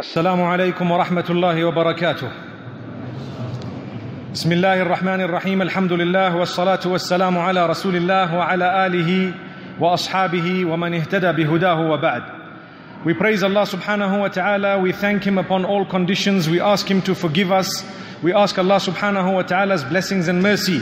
السلام عليكم ورحمة الله وبركاته. بسم الله الرحمن الرحيم. الحمد لله والصلاة والسلام على رسول الله وعلى آله وأصحابه ومن اهتدى بهداه وبعد. We praise Allah subhanahu wa ta'ala. We thank Him upon all conditions. We ask Him to forgive us. We ask Allah subhanahu wa ta'ala's blessings and mercy.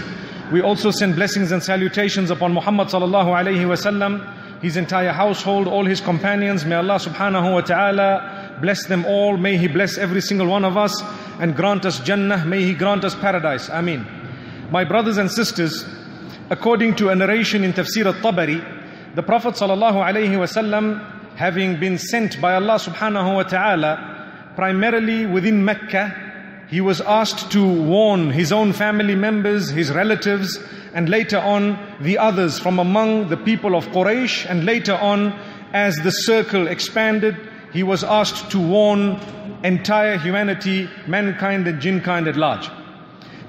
We also send blessings and salutations upon Muhammad sallallahu alayhi wa sallam, his entire household, all his companions. May Allah subhanahu wa ta'ala bless them all. May He bless every single one of us and grant us Jannah. May He grant us paradise. Ameen. My brothers and sisters, according to a narration in Tafsir al-Tabari, the Prophet ﷺ, having been sent by Allah subhanahu wa ta'ala primarily within Mecca, he was asked to warn his own family members, his relatives, and later on the others from among the people of Quraysh. And later on, as the circle expanded, he was asked to warn entire humanity, mankind and jinkind at large.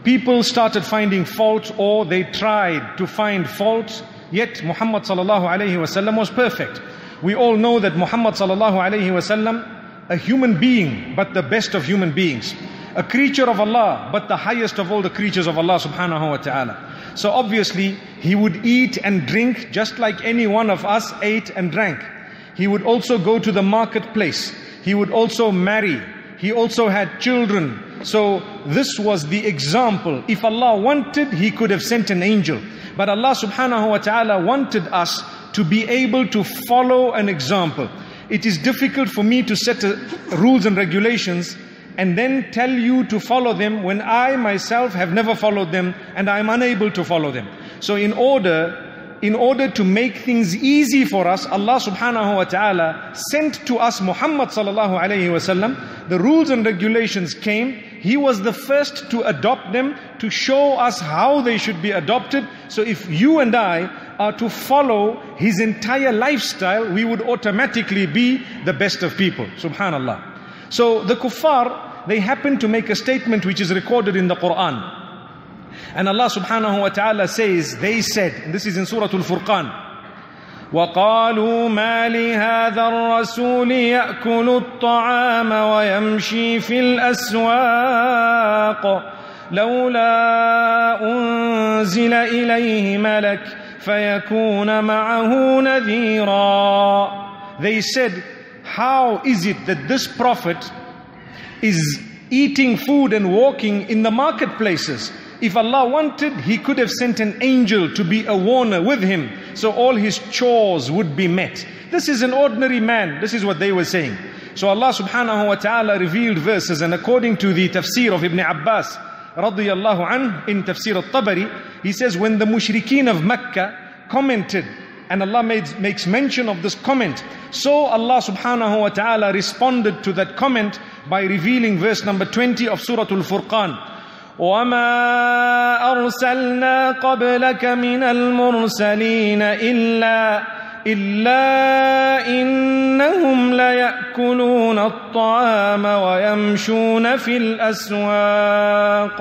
People started finding fault, or they tried to find fault, yet Muhammad sallallahu alayhi wasallam was perfect. We all know that Muhammad sallallahu alayhi wasallam, a human being, but the best of human beings. A creature of Allah, but the highest of all the creatures of Allah subhanahu wa ta'ala. So obviously, he would eat and drink just like any one of us ate and drank. He would also go to the marketplace. He would also marry. He also had children. So this was the example. If Allah wanted, He could have sent an angel. But Allah subhanahu wa ta'ala wanted us to be able to follow an example. It is difficult for me to set rules and regulations and then tell you to follow them when I myself have never followed them and I'm unable to follow them. So in order to make things easy for us, Allah subhanahu wa ta'ala sent to us Muhammad sallallahu alayhi wa sallam. The rules and regulations came. He was the first to adopt them, to show us how they should be adopted. So if you and I are to follow his entire lifestyle, we would automatically be the best of people. Subhanallah. So the kuffar, they happened to make a statement which is recorded in the Qur'an. And Allah subhanahu wa ta'ala says, they said, and this is in Surah al-Furqan, وَقَالُوا مَا لِهَذَا الرَّسُولِ يَأْكُلُ الطَّعَامَ وَيَمْشِي فِي الْأَسْوَاقِ لَوْلَا أُنْزِلَ إِلَيْهِ مَلَكٌ فَيَكُونَ مَعَهُ نَذِيرًا. They said, how is it that this prophet is eating food and walking in the marketplaces? If Allah wanted, He could have sent an angel to be a warner with him, so all his chores would be met. This is an ordinary man. This is what they were saying. So Allah subhanahu wa ta'ala revealed verses, and according to the tafsir of Ibn Abbas radiyallahu anhu in Tafsir al-Tabari, he says, when the mushrikeen of Mecca commented, and Allah makes mention of this comment, so Allah subhanahu wa ta'ala responded to that comment by revealing verse number 20 of Surah al-Furqan. وَمَا أَرْسَلْنَا قَبْلَكَ مِنَ الْمُرْسَلِينَ إِلَّا إِنَّهُمْ لَيَأْكُلُونَ الطَّعَامَ وَيَمْشُونَ فِي الْأَسْوَاقِ.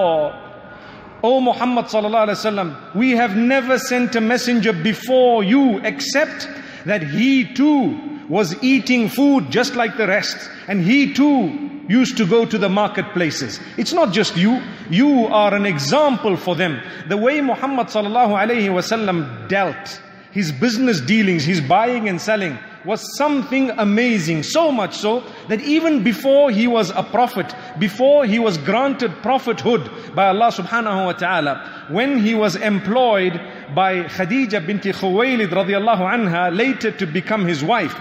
O Muhammad sallallahu alayhi wa sallam, we have never sent a messenger before you except that he too was eating food just like the rest, and he too used to go to the marketplaces. It's not just you. You are an example for them. The way Muhammad sallallahu alayhi wa sallam dealt, his business dealings, his buying and selling, was something amazing. So much so that even before he was a prophet, before he was granted prophethood by Allah subhanahu wa ta'ala, when he was employed by Khadija bint Khuwailid radiyallahu anha, later to become his wife,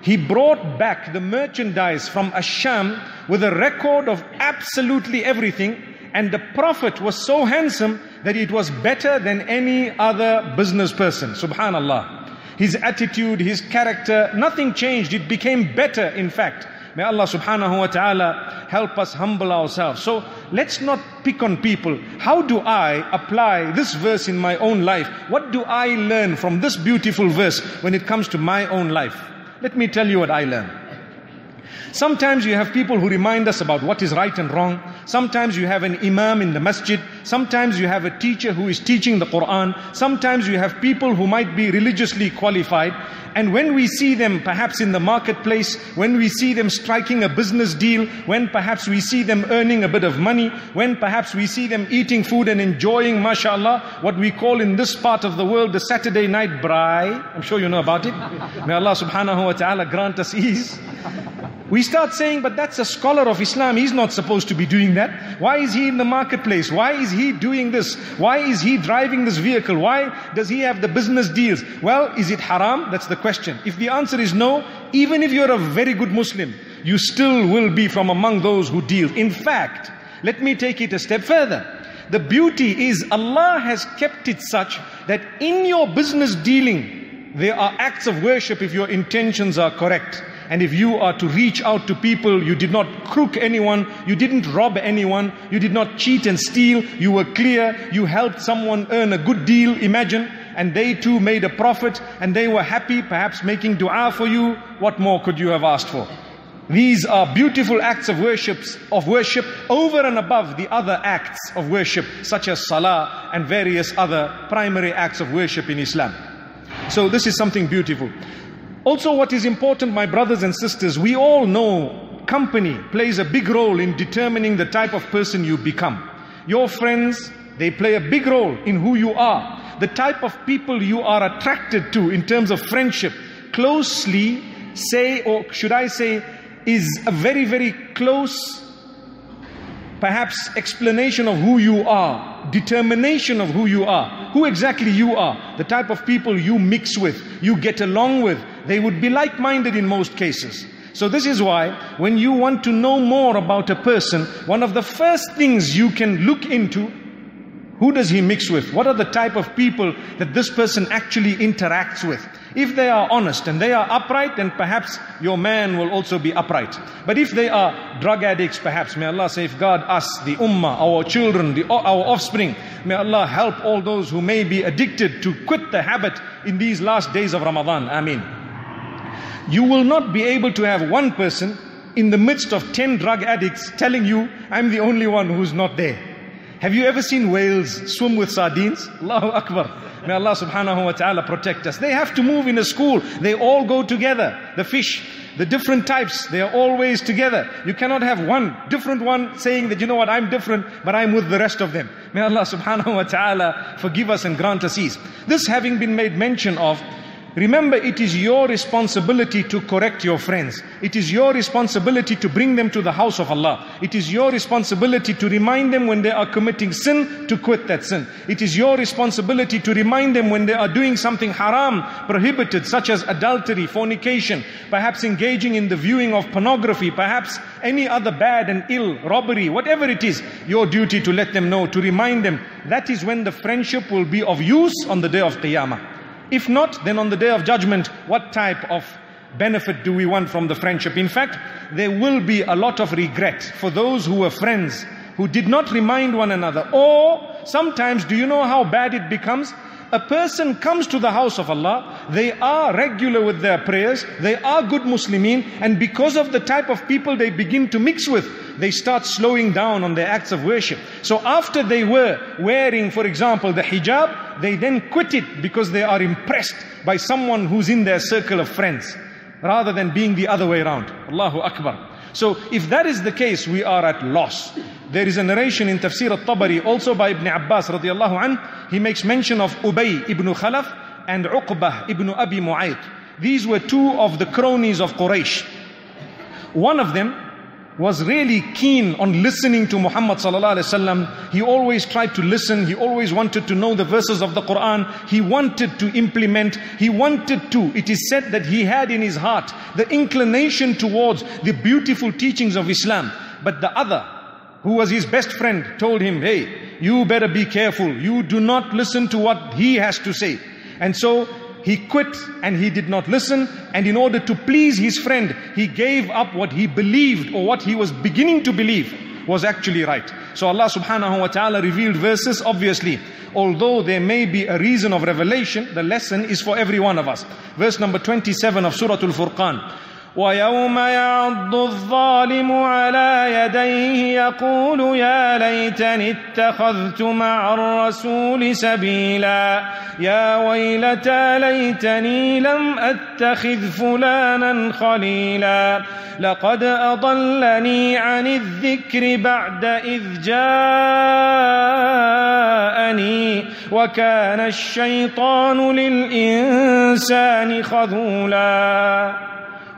he brought back the merchandise from Ash-Sham with a record of absolutely everything. And the Prophet was so handsome that it was better than any other business person. Subhanallah. His attitude, his character, nothing changed. It became better, in fact. May Allah subhanahu wa ta'ala help us humble ourselves. So let's not pick on people. How do I apply this verse in my own life? What do I learn from this beautiful verse when it comes to my own life? Let me tell you what I learned. Sometimes you have people who remind us about what is right and wrong. Sometimes you have an imam in the masjid. Sometimes you have a teacher who is teaching the Qur'an. Sometimes you have people who might be religiously qualified. And when we see them perhaps in the marketplace, when we see them striking a business deal, when perhaps we see them earning a bit of money, when perhaps we see them eating food and enjoying, mashallah, what we call in this part of the world the Saturday night brai. I'm sure you know about it. May Allah subhanahu wa ta'ala grant us ease. We start saying, but that's a scholar of Islam. He's not supposed to be doing that. Why is he in the marketplace? Why is he doing this? Why is he driving this vehicle? Why does he have the business deals? Well, is it haram? That's the question. If the answer is no, even if you're a very good Muslim, you still will be from among those who deal. In fact, let me take it a step further. The beauty is Allah has kept it such that in your business dealing, there are acts of worship if your intentions are correct. And if you are to reach out to people, you did not crook anyone, you didn't rob anyone, you did not cheat and steal, you were clear, you helped someone earn a good deal, imagine, and they too made a profit, and they were happy, perhaps making dua for you. What more could you have asked for? These are beautiful acts of worship over and above the other acts of worship, such as salah and various other primary acts of worship in Islam. So this is something beautiful. Also, what is important, my brothers and sisters, we all know company plays a big role in determining the type of person you become. Your friends, they play a big role in who you are. The type of people you are attracted to in terms of friendship closely, say, or should I say, is a very, very close, perhaps, explanation of who you are, determination of who you are, who exactly you are, the type of people you mix with, you get along with. They would be like-minded in most cases. So this is why when you want to know more about a person, one of the first things you can look into, who does he mix with? What are the type of people that this person actually interacts with? If they are honest and they are upright, then perhaps your man will also be upright. But if they are drug addicts, perhaps, may Allah safeguard us, the ummah, our children, our offspring. May Allah help all those who may be addicted to quit the habit in these last days of Ramadan. Ameen. You will not be able to have one person in the midst of 10 drug addicts telling you, I'm the only one who's not there. Have you ever seen whales swim with sardines? Allahu Akbar. May Allah subhanahu wa ta'ala protect us. They have to move in a school. They all go together. The fish, the different types, they are always together. You cannot have one different one saying that, you know what, I'm different, but I'm with the rest of them. May Allah subhanahu wa ta'ala forgive us and grant us ease. This having been made mention of, remember, it is your responsibility to correct your friends. It is your responsibility to bring them to the house of Allah. It is your responsibility to remind them when they are committing sin, to quit that sin. It is your responsibility to remind them when they are doing something haram, prohibited, such as adultery, fornication, perhaps engaging in the viewing of pornography, perhaps any other bad and ill, robbery, whatever it is, your duty to let them know, to remind them. That is when the friendship will be of use on the day of Qiyamah. If not, then on the day of judgment, what type of benefit do we want from the friendship? In fact, there will be a lot of regret for those who were friends, who did not remind one another. Or sometimes, do you know how bad it becomes? A person comes to the house of Allah, they are regular with their prayers, they are good Muslimin, and because of the type of people they begin to mix with, they start slowing down on their acts of worship. So after they were wearing, for example, the hijab, they then quit it because they are impressed by someone who's in their circle of friends, rather than being the other way around. Allahu Akbar. So if that is the case, we are at loss. There is a narration in Tafsir al-Tabari, also by Ibn Abbas radiallahu anh. He makes mention of Ubay ibn Khalaf and Uqbah ibn Abi Mu'ayt. These were two of the cronies of Quraysh. One of them was really keen on listening to Muhammad sallallahu alaihi wasallam. He always tried to listen. He always wanted to know the verses of the Qur'an. He wanted to implement. He wanted to. It is said that he had in his heart the inclination towards the beautiful teachings of Islam. But the other, who was his best friend, told him, hey, you better be careful. You do not listen to what he has to say. And so he quit and he did not listen. And in order to please his friend, he gave up what he believed, or what he was beginning to believe was actually right. So Allah subhanahu wa ta'ala revealed verses. Obviously, although there may be a reason of revelation, the lesson is for every one of us. Verse number 27 of Surah al-Furqan. ويوم يعض الظالم على يديه يقول يا ليتني اتخذت مع الرسول سبيلا يا ويلتى ليتني لم أتخذ فلانا خليلا لقد أضلني عن الذكر بعد إذ جاءني وكان الشيطان للإنسان خذولا.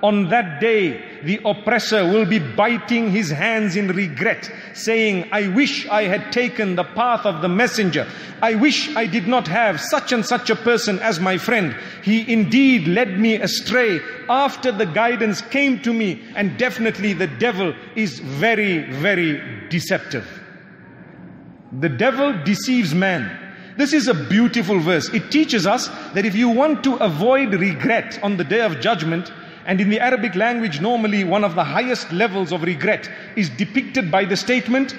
On that day, the oppressor will be biting his hands in regret, saying, I wish I had taken the path of the messenger. I wish I did not have such and such a person as my friend. He indeed led me astray after the guidance came to me. And definitely the devil is very, very deceptive. The devil deceives man. This is a beautiful verse. It teaches us that if you want to avoid regret on the day of judgment, and in the Arabic language, normally one of the highest levels of regret is depicted by the statement,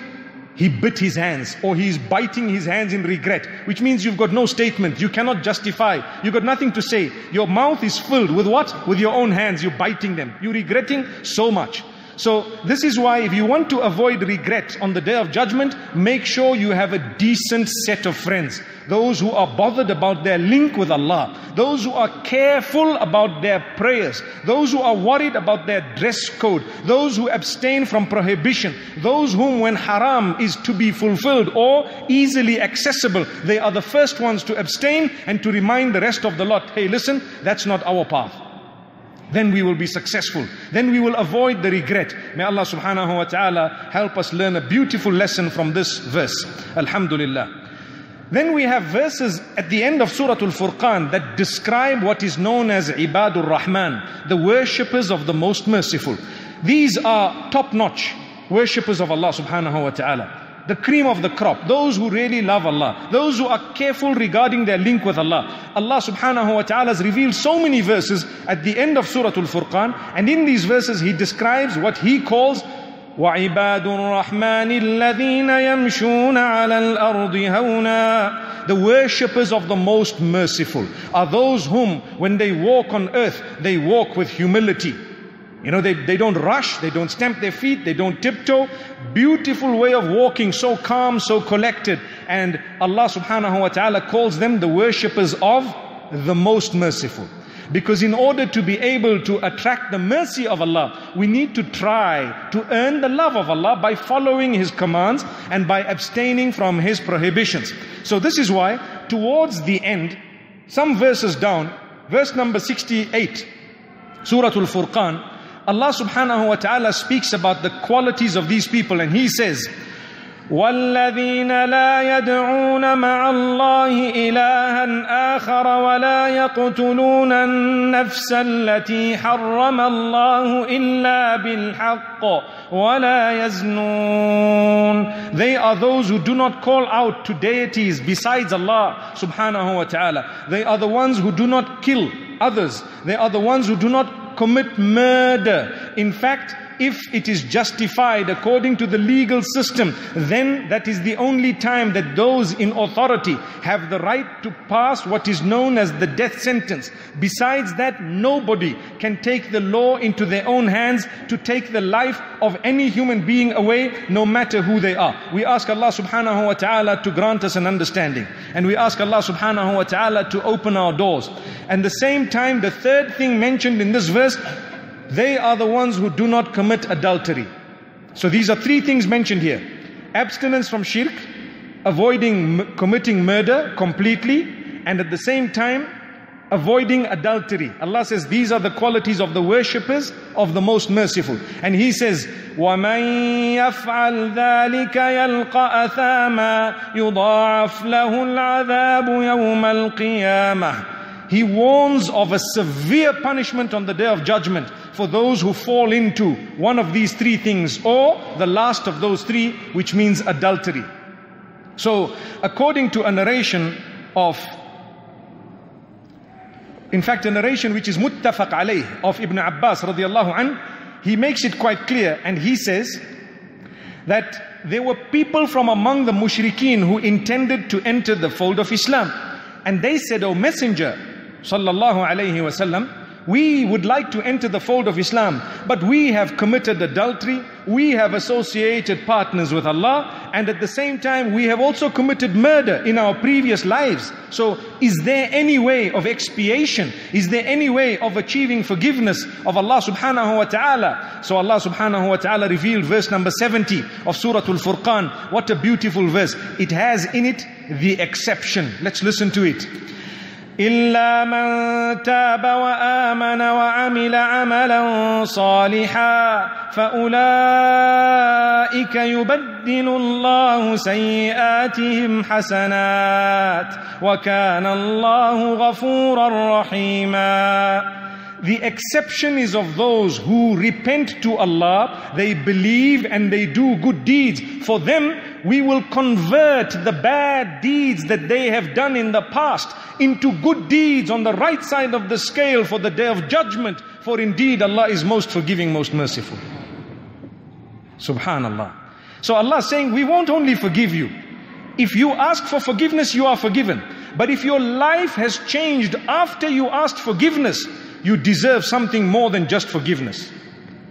he bit his hands, or he is biting his hands in regret, which means you've got no statement, you cannot justify, you've got nothing to say. Your mouth is filled with what? With your own hands, you're biting them, you're regretting so much. So this is why if you want to avoid regret on the day of judgment, make sure you have a decent set of friends. Those who are bothered about their link with Allah. Those who are careful about their prayers. Those who are worried about their dress code. Those who abstain from prohibition. Those whom when haram is to be fulfilled or easily accessible, they are the first ones to abstain and to remind the rest of the lot, hey listen, that's not our path. Then we will be successful. Then we will avoid the regret. May Allah subhanahu wa ta'ala help us learn a beautiful lesson from this verse. Alhamdulillah. Then we have verses at the end of Surah al-Furqan that describe what is known as Ibadur Rahman, the worshippers of the Most Merciful. These are top-notch worshippers of Allah subhanahu wa ta'ala. The cream of the crop, those who really love Allah, those who are careful regarding their link with Allah. Allah subhanahu wa ta'ala has revealed so many verses at the end of Surah Al-Furqan, and in these verses he describes what he calls وَعِبَادُ الرَّحْمَنِ الَّذِينَ يَمْشُونَ عَلَى الْأَرْضِ هَوْنًا. The worshippers of the Most Merciful are those whom, when they walk on earth, they walk with humility. You know, they don't rush, they don't stamp their feet, they don't tiptoe. Beautiful way of walking, so calm, so collected. And Allah subhanahu wa ta'ala calls them the worshippers of the Most Merciful. Because in order to be able to attract the mercy of Allah, we need to try to earn the love of Allah by following His commands and by abstaining from His prohibitions. So this is why, towards the end, some verses down, verse number 68, Surah Al-Furqan, Allah subhanahu wa ta'ala speaks about the qualities of these people, and He says, وَالَّذِينَ لَا يَدْعُونَ مَعَ اللَّهِ إِلَٰهًا آخَرَ وَلَا يَقْتُلُونَ النَّفْسَ الَّتِي حَرَّمَ اللَّهُ إِلَّا بِالْحَقِّ وَلَا يَزْنُونَ. They are those who do not call out to deities besides Allah subhanahu wa ta'ala. They are the ones who do not kill others. They are the ones who do not commit murder. In fact, if it is justified according to the legal system, then that is the only time that those in authority have the right to pass what is known as the death sentence. Besides that, nobody can take the law into their own hands to take the life of any human being away, no matter who they are. We ask Allah subhanahu wa ta'ala to grant us an understanding. And we ask Allah subhanahu wa ta'ala to open our doors. And the same time, the third thing mentioned in this verse, they are the ones who do not commit adultery. So these are three things mentioned here. Abstinence from shirk, avoiding committing murder completely, and at the same time, avoiding adultery. Allah says these are the qualities of the worshippers of the Most Merciful. And He says, وَمَنْ يَفْعَلْ ذَلِكَ يَلْقَ أَثَامًا يُضَاعَفْ لَهُ الْعَذَابُ يَوْمَ الْقِيَامَةِ. He warns of a severe punishment on the Day of Judgment for those who fall into one of these three things, or the last of those three, which means adultery. So, according to a narration of, in fact, a narration which is muttafaq alayh of Ibn Abbas radiallahu an, he makes it quite clear, and he says that there were people from among the mushrikeen who intended to enter the fold of Islam. And they said, O Messenger, sallallahu alayhi wasallam, We would like to enter the fold of Islam, but we have committed adultery, we have associated partners with Allah, and at the same time we have also committed murder in our previous lives. So is there any way of expiation? Is there any way of achieving forgiveness of Allah subhanahu wa ta'ala? So Allah subhanahu wa ta'ala revealed verse number 70 of Surah al-Furqan. What a beautiful verse. It has in it the exception. Let's listen to it. إلا من تاب وآمن وعمل عملا صالحا فأولئك يبدل الله سيئاتهم حسنات وكان الله غفورا رحيما. The exception is of those who repent to Allah, they believe and they do good deeds. For them, we will convert the bad deeds that they have done in the past into good deeds on the right side of the scale for the day of judgment. For indeed, Allah is most forgiving, most merciful. Subhanallah. So Allah is saying, we won't only forgive you. If you ask for forgiveness, you are forgiven. But if your life has changed after you asked forgiveness, you deserve something more than just forgiveness.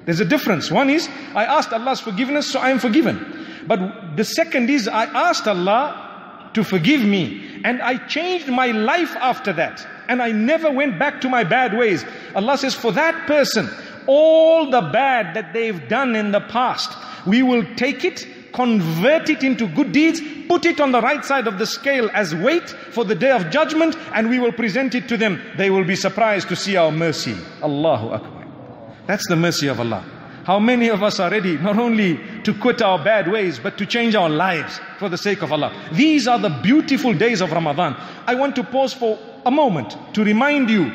There's a difference. One is, I asked Allah's forgiveness, so I am forgiven. But the second is, I asked Allah to forgive me, and I changed my life after that, and I never went back to my bad ways. Allah says, for that person, all the bad that they've done in the past, we will take it, convert it into good deeds, put it on the right side of the scale as weight for the day of judgment, and we will present it to them. They will be surprised to see our mercy. Allahu Akbar. That's the mercy of Allah. How many of us are ready not only to quit our bad ways, but to change our lives for the sake of Allah? These are the beautiful days of Ramadan. I want to pause for a moment to remind you,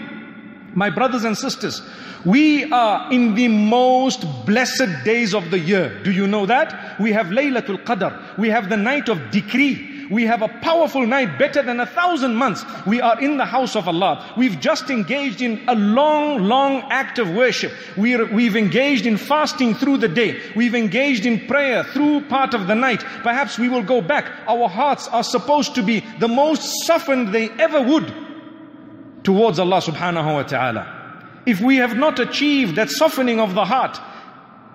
my brothers and sisters, we are in the most blessed days of the year. Do you know that? We have Laylatul Qadr. We have the night of decree. We have a powerful night, better than 1,000 months. We are in the house of Allah. We've just engaged in a long act of worship. We've engaged in fasting through the day. We've engaged in prayer through part of the night. Perhaps we will go back. Our hearts are supposed to be the most softened they ever would towards Allah subhanahu wa ta'ala. If we have not achieved that softening of the heart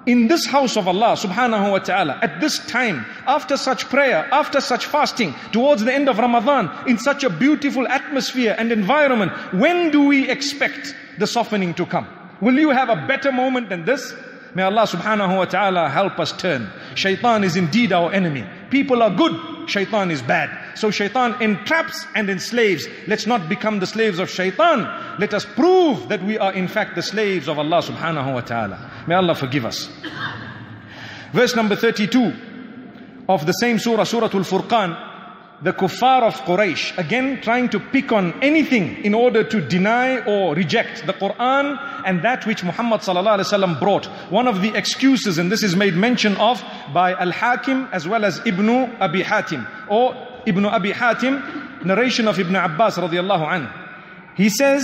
in this house of Allah subhanahu wa ta'ala, at this time, after such prayer, after such fasting, towards the end of Ramadan, in such a beautiful atmosphere and environment, when do we expect the softening to come? Will you have a better moment than this? May Allah subhanahu wa ta'ala help us turn. Shaitan is indeed our enemy. People are good, shaitan is bad. So shaitan entraps and enslaves. Let's not become the slaves of shaitan. Let us prove that we are in fact the slaves of Allah subhanahu wa ta'ala. May Allah forgive us. Verse number 32 of the same surah, Suratul Furqan. The kuffar of Quraysh, again trying to pick on anything in order to deny or reject the Qur'an and that which Muhammad sallallahu alayhi wa sallam brought. One of the excuses, and this is made mention of by Al-Hakim as well as Ibn Abi Hatim, or Ibn Abi Hatim, narration of Ibn Abbas radiallahu anhu. He says,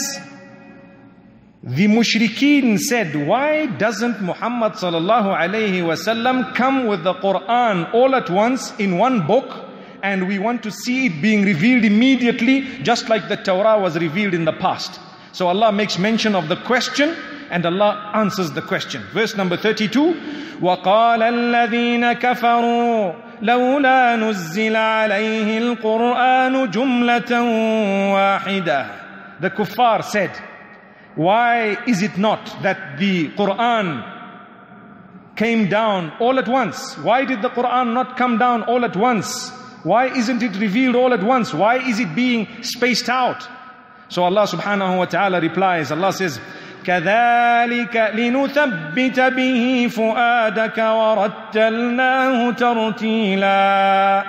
the mushrikeen said, why doesn't Muhammad sallallahu alayhi wa sallam come with the Qur'an all at once in one book? And we want to see it being revealed immediately, just like the Torah was revealed in the past. So Allah makes mention of the question, and Allah answers the question. Verse number 32, وَقَالَ الَّذِينَ كَفَرُوا لَوْلَا نُزِّلَ عَلَيْهِ الْقُرْآنُ جُمْلَةً وَاحِدَةً. The kuffar said, why is it not that the Qur'an came down all at once? Why did the Qur'an not come down all at once? Why isn't it revealed all at once? Why is it being spaced out? So Allah subhanahu wa ta'ala replies, Allah says, كَذَلِكَ لِنُثَبِّتَ بِهِ فُؤَادَكَ وَرَتَّلْنَاهُ تَرْتِيلًا.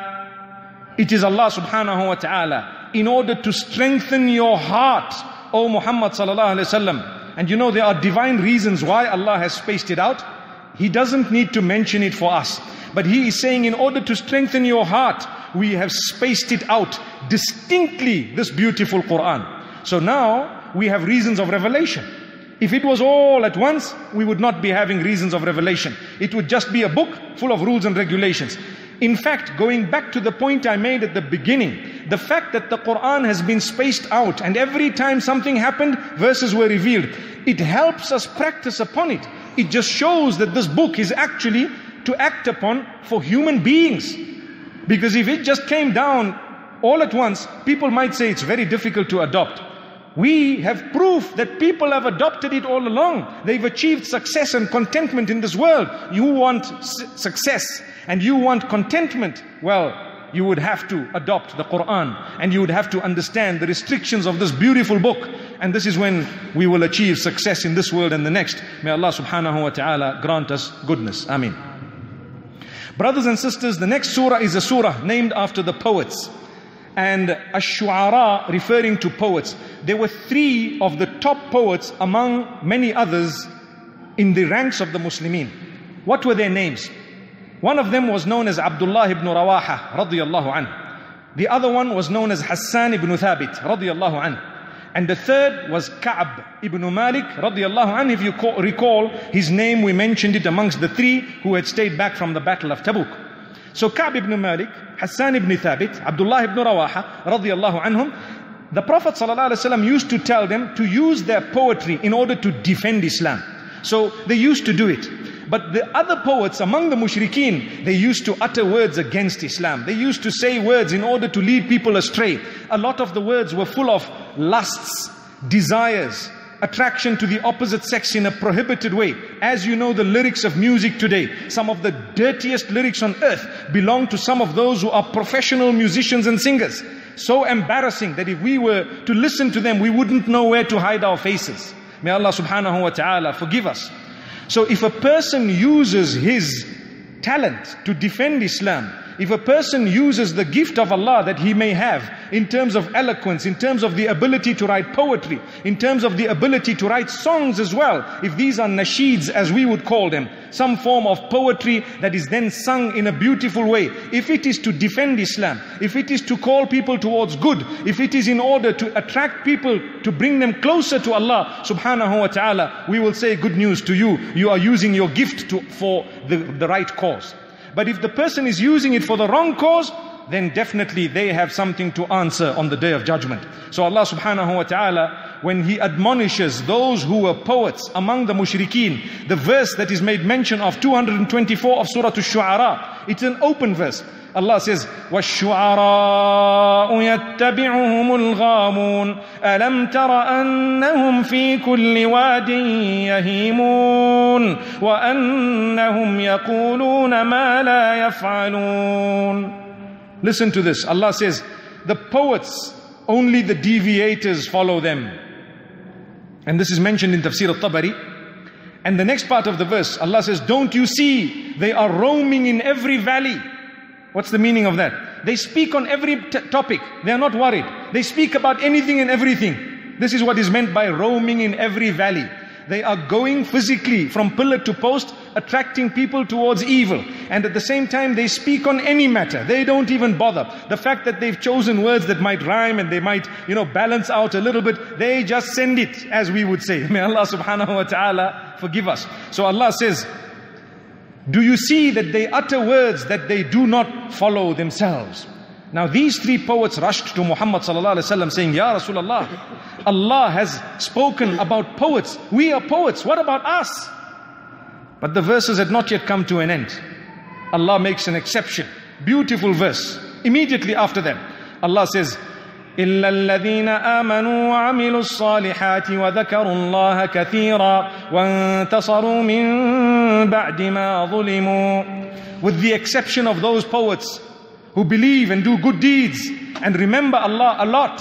It is Allah subhanahu wa ta'ala, in order to strengthen your heart, O Muhammad sallallahu alayhi wa sallam. And you know there are divine reasons why Allah has spaced it out. He doesn't need to mention it for us. But He is saying, in order to strengthen your heart, we have spaced it out distinctly, this beautiful Qur'an. So now we have reasons of revelation. If it was all at once, we would not be having reasons of revelation. It would just be a book full of rules and regulations. In fact, going back to the point I made at the beginning, the fact that the Qur'an has been spaced out and every time something happened, verses were revealed. It helps us practice upon it. It just shows that this book is actually to act upon for human beings. Because if it just came down all at once, people might say it's very difficult to adopt. We have proof that people have adopted it all along. They've achieved success and contentment in this world. You want success and you want contentment. Well, you would have to adopt the Qur'an, and you would have to understand the restrictions of this beautiful book. And this is when we will achieve success in this world and the next. May Allah subhanahu wa ta'ala grant us goodness. Ameen. Brothers and sisters, the next surah is a surah named after the poets. And Ash-Shu'ara, referring to poets. There were three of the top poets among many others in the ranks of the Muslimin. What were their names? One of them was known as Abdullah ibn Rawaha radiyallahu anhu. The other one was known as Hassan ibn Thabit radiyallahu anhu. And the third was Ka'b ibn Malik radiyallahu anhu. If you recall, his name, we mentioned it amongst the three who had stayed back from the Battle of Tabuk. So Ka'b ibn Malik, Hassan ibn Thabit, Abdullah ibn Rawaha radiyallahu anhum, the Prophet sallallahu alaihi wasallam used to tell them to use their poetry in order to defend Islam. So they used to do it. But the other poets among the mushrikeen, they used to utter words against Islam. They used to say words in order to lead people astray. A lot of the words were full of lusts, desires, attraction to the opposite sex in a prohibited way. As you know, the lyrics of music today, some of the dirtiest lyrics on earth belong to some of those who are professional musicians and singers. So embarrassing that if we were to listen to them, we wouldn't know where to hide our faces. May Allah subhanahu wa ta'ala forgive us. So if a person uses his talent to defend Islam, if a person uses the gift of Allah that he may have in terms of eloquence, in terms of the ability to write poetry, in terms of the ability to write songs as well, if these are nasheeds as we would call them, some form of poetry that is then sung in a beautiful way, if it is to defend Islam, if it is to call people towards good, if it is in order to attract people, to bring them closer to Allah subhanahu wa ta'ala, we will say good news to you. You are using your gift for the right cause. But if the person is using it for the wrong cause, then definitely they have something to answer on the Day of Judgment. So Allah subhanahu wa ta'ala, when He admonishes those who were poets among the mushrikeen, the verse that is made mention of, 224 of Surah Al-Shu'ara, it's an open verse. Allah says, وَالشُّعَرَاءُ يَتَّبِعُهُمُ الْغَامُونَ أَلَمْ تَرَ أَنَّهُمْ فِي كُلِّ وَادٍ يَهِيمُونَ وَأَنَّهُمْ يَقُولُونَ مَا لَا يَفْعَلُونَ. Listen to this. Allah says, the poets, only the deviators follow them. And this is mentioned in Tafsir al-Tabari. And the next part of the verse, Allah says, don't you see, they are roaming in every valley. What's the meaning of that? They speak on every topic. They are not worried. They speak about anything and everything. This is what is meant by roaming in every valley. They are going physically from pillar to post, attracting people towards evil. And at the same time, they speak on any matter. They don't even bother. The fact that they've chosen words that might rhyme and they might, balance out a little bit, they just send it, as we would say. May Allah subhanahu wa ta'ala forgive us. So Allah says, do you see that they utter words that they do not follow themselves? Now these three poets rushed to Muhammad sallallahu alaihi wasallam saying, Ya Rasulullah, Allah has spoken about poets. We are poets. What about us? But the verses had not yet come to an end. Allah makes an exception. Beautiful verse. Immediately after them, Allah says, إلا الذين آمنوا وعملوا الصالحات وذكروا الله كثيرا وانتصروا من بعد ما ظلموا. With the exception of those poets who believe and do good deeds and remember Allah a lot,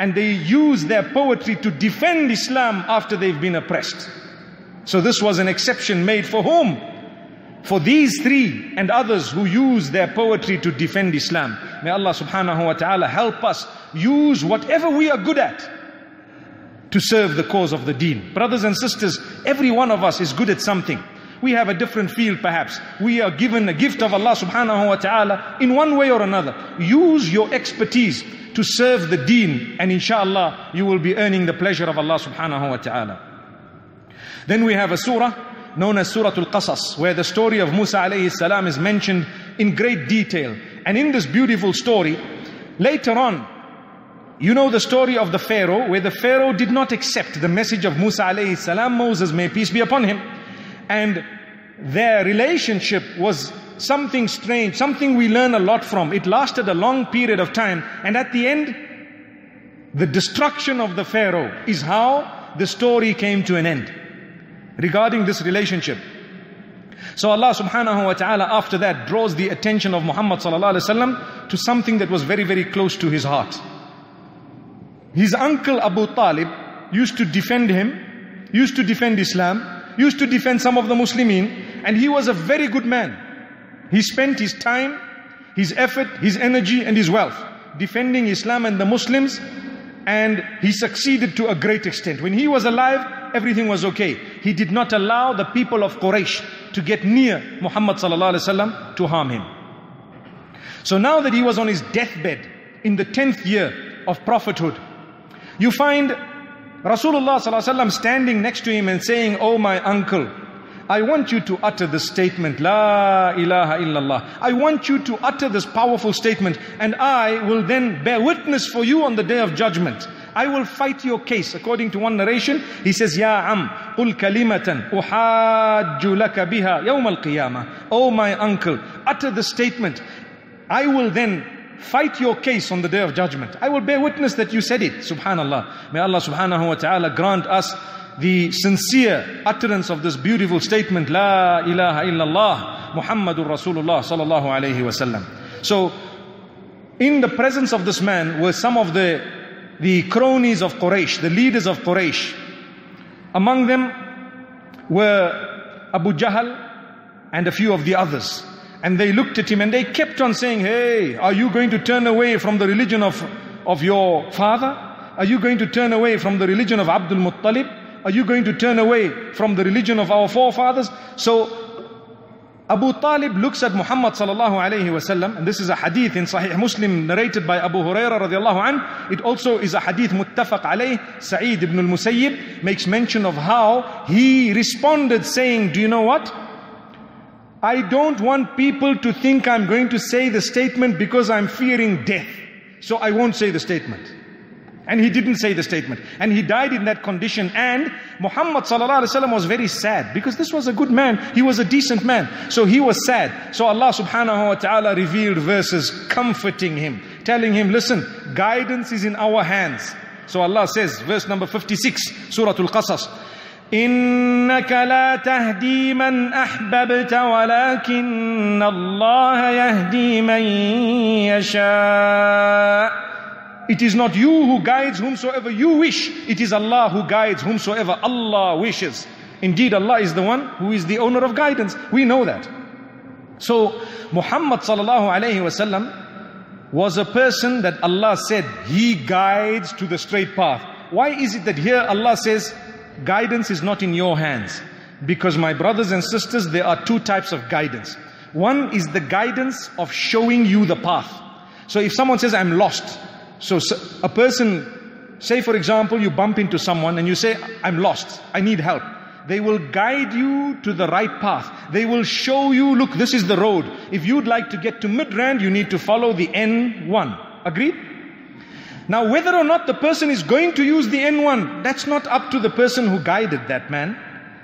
and they use their poetry to defend Islam after they've been oppressed. So this was an exception made for whom? For these three and others who use their poetry to defend Islam. May Allah subhanahu wa ta'ala help us use whatever we are good at to serve the cause of the deen. Brothers and sisters, every one of us is good at something. We have a different field perhaps. We are given a gift of Allah subhanahu wa ta'ala in one way or another. Use your expertise to serve the deen, and inshallah you will be earning the pleasure of Allah subhanahu wa ta'ala. Then we have a surah known as Suratul Qasas, where the story of Musa alayhi salam is mentioned in great detail. And in this beautiful story, later on, You know the story of the Pharaoh, where the Pharaoh did not accept the message of Musa alayhi salam, Moses may peace be upon him. And their relationship was something strange, something we learn a lot from. It lasted a long period of time. And at the end, the destruction of the Pharaoh is how the story came to an end regarding this relationship. So Allah subhanahu wa ta'ala after that draws the attention of Muhammad sallallahu alayhi wasallam to something that was very, very close to his heart. His uncle Abu Talib used to defend him, used to defend Islam, used to defend some of the Muslimin, and he was a very good man. He spent his time, his effort, his energy and his wealth defending Islam and the Muslims, and he succeeded to a great extent. When he was alive, everything was okay. He did not allow the people of Quraysh to get near Muhammad sallallahu alaihi wasallam to harm him. So now that he was on his deathbed in the 10th year of prophethood, you find Rasulullah sallallahu alaihi wasallam standing next to him and saying, "Oh my uncle, I want you to utter this statement, La ilaha illallah. I want you to utter this powerful statement, and I will then bear witness for you on the day of judgment. I will fight your case." According to one narration, he says, "Ya am, qul kalimatan uhajju laka biha yawm al-qiyamah." "Oh my uncle, utter this statement. I will then fight your case on the day of judgment. I will bear witness that you said it." Subhanallah. May Allah subhanahu wa ta'ala grant us the sincere utterance of this beautiful statement, La ilaha illallah, Muhammadur Rasulullah sallallahu alayhi wasallam. So, in the presence of this man were some of the cronies of Quraysh, the leaders of Quraysh. Among them were Abu Jahl and a few of the others. And they looked at him and they kept on saying, "Hey, are you going to turn away from the religion of your father? Are you going to turn away from the religion of Abdul Muttalib? Are you going to turn away from the religion of our forefathers?" So Abu Talib looks at Muhammad sallallahu alayhi wasallam, and this is a hadith in Sahih Muslim narrated by Abu Hurairah radiallahu anhu. It also is a hadith muttafaq alayh. Saeed ibn Al Musayyib makes mention of how he responded saying, "Do you know what? I don't want people to think I'm going to say the statement because I'm fearing death. So I won't say the statement." And he didn't say the statement. And he died in that condition. And Muhammad sallallahu alaihi wasallam was very sad, because this was a good man. He was a decent man. So he was sad. So Allah subhanahu wa ta'ala revealed verses comforting him, telling him, "Listen, guidance is in our hands." So Allah says, verse number 56, Suratul Qasas, إِنَّكَ لَا تَهْدِي مَنْ أَحْبَبْتَ وَلَكِنَّ اللَّهَ يَهْدِي مَنْ يَشَاءُ. It is not you who guides whomsoever you wish. It is Allah who guides whomsoever Allah wishes. Indeed, Allah is the one who is the owner of guidance. We know that. So Muhammad sallallahu alayhi wasallam was a person that Allah said, he guides to the straight path. Why is it that here Allah says, guidance is not in your hands? Because my brothers and sisters, there are two types of guidance. One is the guidance of showing you the path. So if someone says, "I'm lost," so a person, say for example, you bump into someone and you say, "I'm lost, I need help." They will guide you to the right path. They will show you, "Look, this is the road. If you'd like to get to Midrand, you need to follow the N1. Agreed? Now, whether or not the person is going to use the N1, that's not up to the person who guided that man.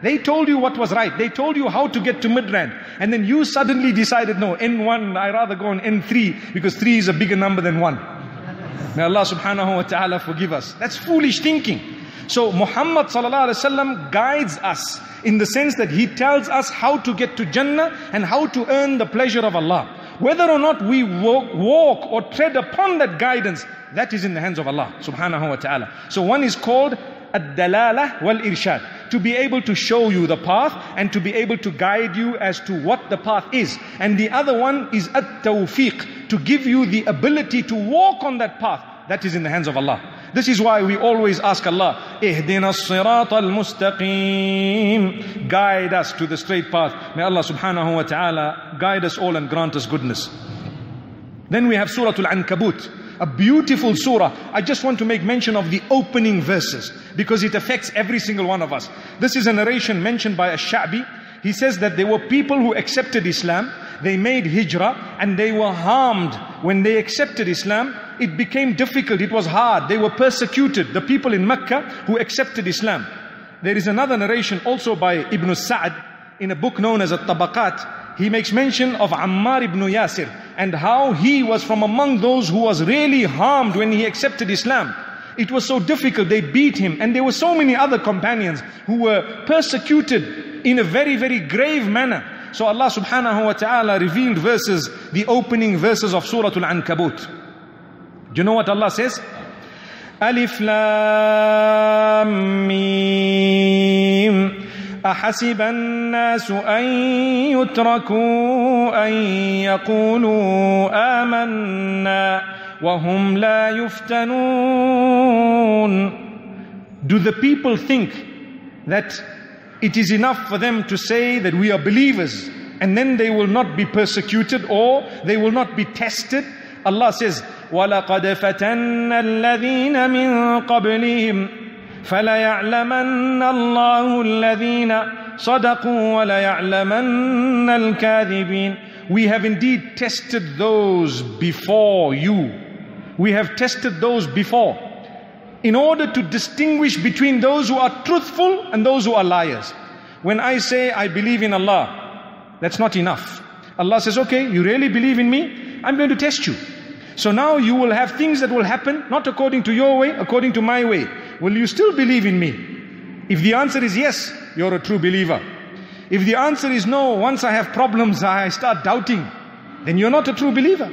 They told you what was right. They told you how to get to Midrand. And then you suddenly decided, "No, N1, I rather go on N3 because 3 is a bigger number than 1. May Allah subhanahu wa ta'ala forgive us. That's foolish thinking. So Muhammad sallallahu alayhi wa sallam guides us in the sense that he tells us how to get to Jannah and how to earn the pleasure of Allah. Whether or not we walk or tread upon that guidance, that is in the hands of Allah subhanahu wa ta'ala. So one is called ad-dalalah wal-irshad, to be able to show you the path and to be able to guide you as to what the path is. And the other one is at-tawfiq, to give you the ability to walk on that path. That is in the hands of Allah. This is why we always ask Allah, "Ihdina as-sirata al-mustaqim," guide us to the straight path. May Allah subhanahu wa ta'ala guide us all and grant us goodness. Then we have Surah Al-Ankabut, a beautiful surah. I just want to make mention of the opening verses because it affects every single one of us. This is a narration mentioned by Sha'bi. He says that there were people who accepted Islam, they made hijrah, and they were harmed when they accepted Islam. it became difficult, it was hard, they were persecuted, the people in Mecca who accepted Islam. There is another narration also by Ibn Sa'd in a book known as Al-Tabaqat. He makes mention of Ammar ibn Yasir and how he was from among those who was really harmed when he accepted Islam. It was so difficult, they beat him, and there were so many other companions who were persecuted in a very, very grave manner. So Allah subhanahu wa ta'ala revealed verses, the opening verses of Surah Al-Ankabut. Do you know what Allah says? Alif Lam Mim. أحسب الناس أن يتركوا أن يقولوا آمنا وهم لا يفتنون. Do the people think that it is enough for them to say that we are believers, and then they will not be persecuted or they will not be tested? Allah says, وَلَقَدْ فَتَنَّ الَّذِينَ مِن قَبْلِهِمْ فَلَيَعْلَمَنَّ اللَّهُ الَّذِينَ صَدَقُوا وَلَيَعْلَمَنَّ الْكَاذِبِينَ. We have indeed tested those before you. We have tested those before, in order to distinguish between those who are truthful and those who are liars. When I say I believe in Allah, that's not enough. Allah says, okay, you really believe in me? I'm going to test you. So now you will have things that will happen, not according to your way, according to my way. Will you still believe in me? If the answer is yes, you're a true believer. If the answer is no, once I have problems, I start doubting, then you're not a true believer.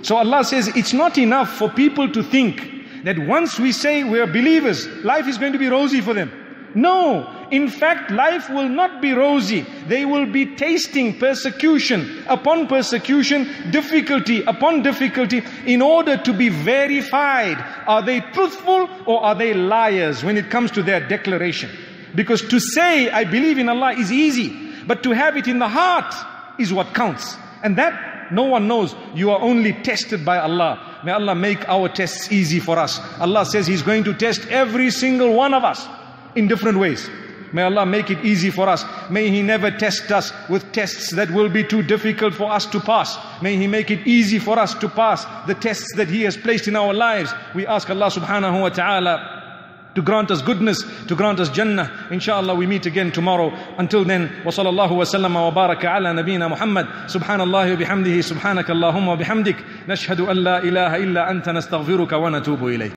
So Allah says, it's not enough for people to think that once we say we're believers, life is going to be rosy for them. No, in fact, life will not be rosy. They will be tasting persecution upon persecution, difficulty upon difficulty, in order to be verified. Are they truthful or are they liars when it comes to their declaration? Because to say, I believe in Allah, is easy, but to have it in the heart is what counts. And that no one knows. You are only tested by Allah. May Allah make our tests easy for us. Allah says He's going to test every single one of us in different ways. May Allah make it easy for us. May He never test us with tests that will be too difficult for us to pass. May He make it easy for us to pass the tests that He has placed in our lives. We ask Allah subhanahu wa ta'ala to grant us goodness, to grant us Jannah. Inshallah, we meet again tomorrow. Until then, wa sallallahu wa sallama wa baraka ala nabina Muhammad. Subhanallah wa bihamdihi, subhanakallahumma wa bihamdik. Nashhadu an la ilaha illa anta nastaghfiruka wa natubu ilayk.